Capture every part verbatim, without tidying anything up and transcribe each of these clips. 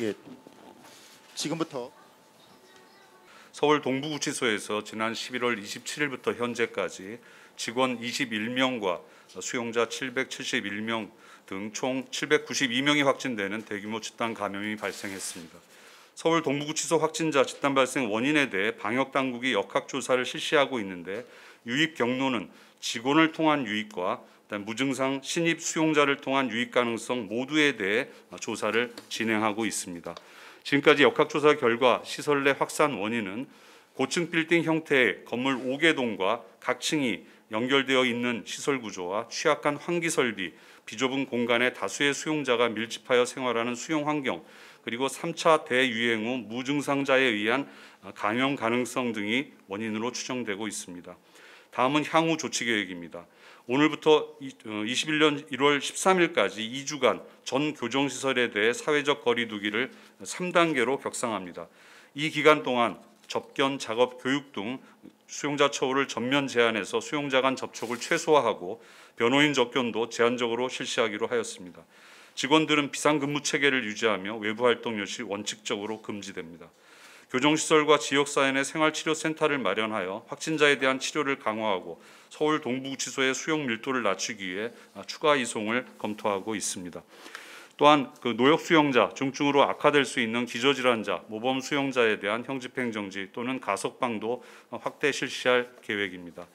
예, 지금부터 서울 동부구치소에서 지난 십일월 이십칠일부터 현재까지 직원 이십일명과 수용자 칠백칠십일명 등 총 칠백구십이명이 확진되는 대규모 집단 감염이 발생했습니다. 서울 동부구치소 확진자 집단 발생 원인에 대해 방역당국이 역학조사를 실시하고 있는데, 유입 경로는 직원을 통한 유입과 무증상 신입 수용자를 통한 유입 가능성 모두에 대해 조사를 진행하고 있습니다. 지금까지 역학조사 결과 시설 내 확산 원인은 고층 빌딩 형태의 건물 오개동과 각 층이 연결되어 있는 시설 구조와 취약한 환기 설비, 비좁은 공간에 다수의 수용자가 밀집하여 생활하는 수용 환경, 그리고 삼차 대유행 후 무증상자에 의한 감염 가능성 등이 원인으로 추정되고 있습니다. 다음은 향후 조치 계획입니다. 오늘부터 이십일년 일월 십삼일까지 이주간 전 교정시설에 대해 사회적 거리 두기를 삼단계로 격상합니다. 이 기간 동안 접견, 작업, 교육 등 수용자 처우를 전면 제한해서 수용자 간 접촉을 최소화하고 변호인 접견도 제한적으로 실시하기로 하였습니다. 직원들은 비상근무 체계를 유지하며 외부 활동 역시 원칙적으로 금지됩니다. 교정시설과 지역사회 내 생활치료센터를 마련하여 확진자에 대한 치료를 강화하고 서울 동부구치소의 수용 밀도를 낮추기 위해 추가 이송을 검토하고 있습니다. 또한 그 노역 수용자, 중증으로 악화될 수 있는 기저질환자, 모범 수용자에 대한 형집행정지 또는 가석방도 확대 실시할 계획입니다.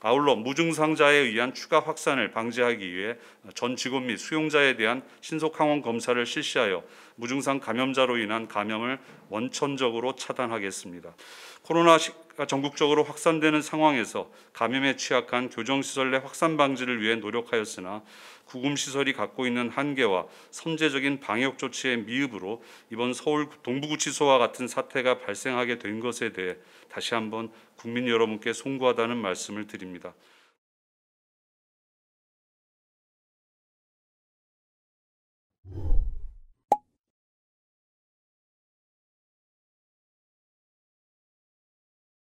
아울러 무증상자에 의한 추가 확산을 방지하기 위해 전 직원 및 수용자에 대한 신속항원 검사를 실시하여 무증상 감염자로 인한 감염을 원천적으로 차단하겠습니다. 코로나가 전국적으로 확산되는 상황에서 감염에 취약한 교정시설 내 확산 방지를 위해 노력하였으나 구금시설이 갖고 있는 한계와 선제적인 방역 조치의 미흡으로 이번 서울 동부구치소와 같은 사태가 발생하게 된 것에 대해 다시 한번 국민 여러분께 송구하다는 말씀을 드립니다.